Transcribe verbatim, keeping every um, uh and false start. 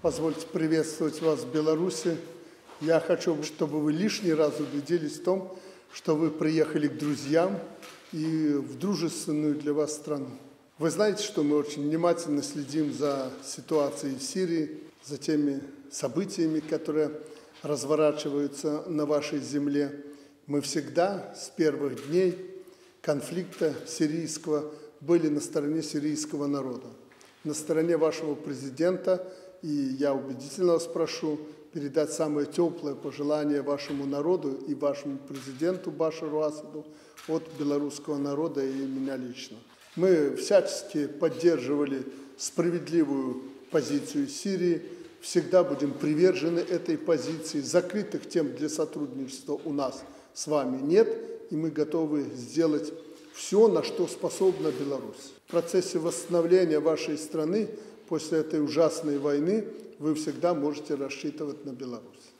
Позвольте приветствовать вас в Беларуси. Я хочу, чтобы вы лишний раз убедились в том, что вы приехали к друзьям и в дружественную для вас страну. Вы знаете, что мы очень внимательно следим за ситуацией в Сирии, за теми событиями, которые разворачиваются на вашей земле. Мы всегда с первых дней конфликта сирийского были на стороне сирийского народа, на стороне вашего президента. И я убедительно вас прошу передать самое теплое пожелание вашему народу и вашему президенту Башару Асаду от белорусского народа и меня лично. Мы всячески поддерживали справедливую позицию Сирии, всегда будем привержены этой позиции. Закрытых тем для сотрудничества у нас с вами нет, и мы готовы сделать все, на что способна Беларусь. В процессе восстановления вашей страны после этой ужасной войны вы всегда можете рассчитывать на Беларусь.